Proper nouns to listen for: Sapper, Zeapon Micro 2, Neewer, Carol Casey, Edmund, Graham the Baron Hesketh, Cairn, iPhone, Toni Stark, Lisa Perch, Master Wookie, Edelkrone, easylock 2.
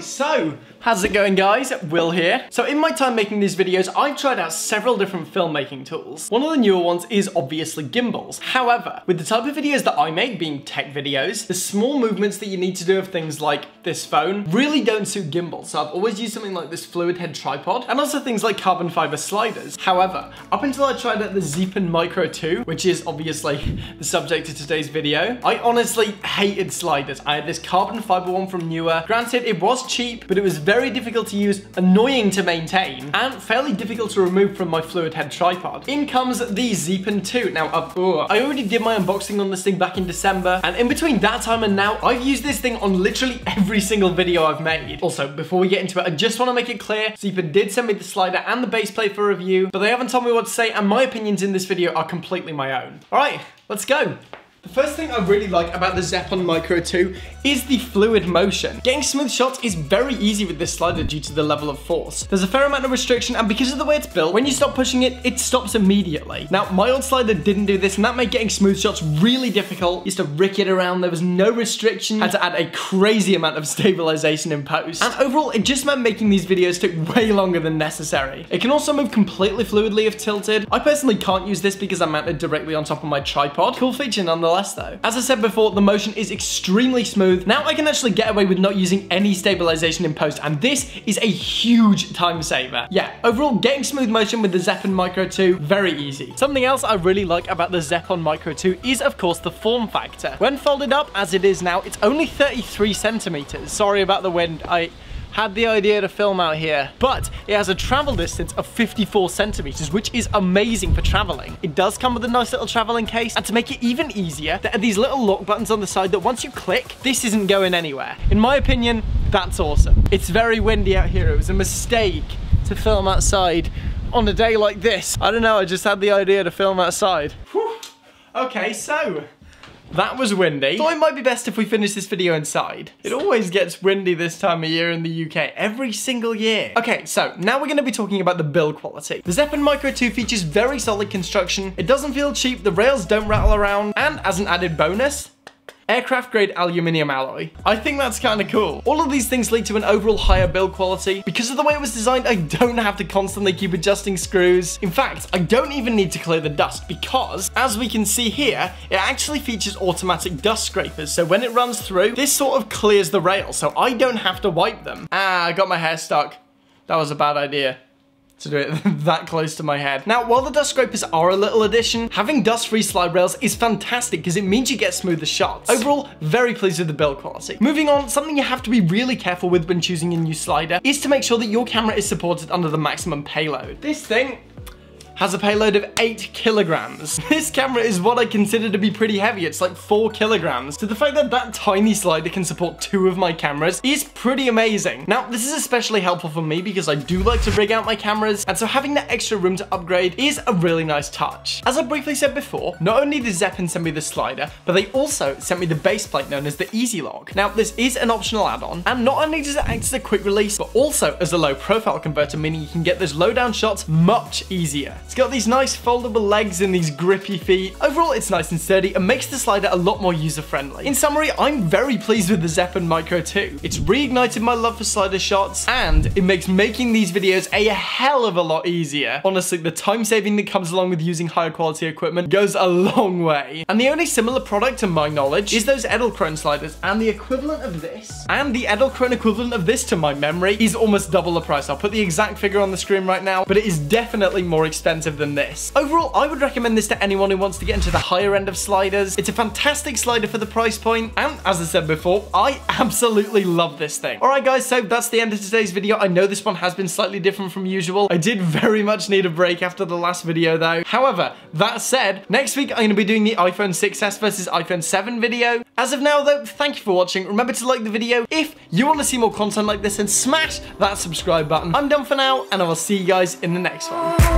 Right, so how's it going, guys? Will here. So in my time making these videos, I've tried out several different filmmaking tools. One of the newer ones is obviously gimbals. However, with the type of videos that I make being tech videos, the small movements that you need to do of things like this phone really don't suit gimbals. So I've always used something like this fluid head tripod and also things like carbon fiber sliders. However, up until I tried out the Zeapon Micro 2, which is obviously the subject of today's video, I honestly hated sliders. I had this carbon fiber one from Neewer. Granted, it was cheap, but it was very difficult to use, annoying to maintain, and fairly difficult to remove from my fluid head tripod. In comes the Zeapon 2. Now, I already did my unboxing on this thing back in December, and in between that time and now, I've used this thing on literally every single video I've made. Also, before we get into it, I just want to make it clear, Zeapon did send me the slider and the base plate for review, but they haven't told me what to say, and my opinions in this video are completely my own. All right, let's go. The first thing I really like about the Zeapon Micro 2 is the fluid motion. Getting smooth shots is very easy with this slider due to the level of force. There's a fair amount of restriction, and because of the way it's built, when you stop pushing it, it stops immediately. Now, my old slider didn't do this, and that made getting smooth shots really difficult. Used to rick it around, there was no restriction, had to add a crazy amount of stabilization in post. And overall, it just meant making these videos took way longer than necessary. It can also move completely fluidly if tilted. I personally can't use this because I'm mounted directly on top of my tripod. Cool feature nonetheless. Though, as I said before, the motion is extremely smooth. Now I can actually get away with not using any stabilization in post, and this is a huge time saver. Yeah, overall, getting smooth motion with the Zeapon Micro 2, very easy. Something else I really like about the Zeapon Micro 2 is, of course, the form factor. When folded up, as it is now, it's only 33 centimeters. Sorry about the wind, I had the idea to film out here, but it has a travel distance of 54 centimeters, which is amazing for traveling. It does come with a nice little traveling case, and to make it even easier, there are these little lock buttons on the side that once you click, this isn't going anywhere. In my opinion, that's awesome. It's very windy out here. It was a mistake to film outside on a day like this. I don't know, I just had the idea to film outside. Whew. Okay, so that was windy. So it might be best if we finish this video inside. It always gets windy this time of year in the UK, every single year. Okay, so now we're gonna be talking about the build quality. The Zeapon Micro 2 features very solid construction. It doesn't feel cheap, the rails don't rattle around, and as an added bonus, aircraft grade aluminium alloy. I think that's kind of cool. All of these things lead to an overall higher build quality. Because of the way it was designed, I don't have to constantly keep adjusting screws. In fact, I don't even need to clear the dust because, as we can see here, it actually features automatic dust scrapers. So when it runs through, this sort of clears the rail, so I don't have to wipe them. Ah, I got my hair stuck. That was a bad idea to do it that close to my head. Now, while the dust scrapers are a little addition, having dust-free slide rails is fantastic because it means you get smoother shots. Overall, very pleased with the build quality. Moving on, something you have to be really careful with when choosing a new slider is to make sure that your camera is supported under the maximum payload. This thing has a payload of 8 kilograms. This camera is what I consider to be pretty heavy. It's like 4 kilograms. So the fact that that tiny slider can support 2 of my cameras is pretty amazing. Now, this is especially helpful for me because I do like to rig out my cameras, and so having that extra room to upgrade is a really nice touch. As I briefly said before, not only did Zeapon send me the slider, but they also sent me the base plate known as the Easy Lock. Now, this is an optional add-on, and not only does it act as a quick release, but also as a low profile converter, meaning you can get those low down shots much easier. It's got these nice foldable legs and these grippy feet. Overall, it's nice and sturdy and makes the slider a lot more user-friendly. In summary, I'm very pleased with the Zeapon Micro 2. It's reignited my love for slider shots, and it makes making these videos a hell of a lot easier. Honestly, the time saving that comes along with using higher quality equipment goes a long way. And the only similar product to my knowledge is those Edelkrone sliders, and the equivalent of this, and the Edelkrone equivalent of this to my memory, is almost double the price. I'll put the exact figure on the screen right now, but it is definitely more expensive than this. Overall, I would recommend this to anyone who wants to get into the higher end of sliders. It's a fantastic slider for the price point, and as I said before, I absolutely love this thing. Alright guys, so that's the end of today's video. I know this one has been slightly different from usual. I did very much need a break after the last video though. However, that said, next week I'm going to be doing the iPhone 6s versus iPhone 7 video. As of now though, thank you for watching. Remember to like the video if you want to see more content like this, and smash that subscribe button. I'm done for now, and I will see you guys in the next one.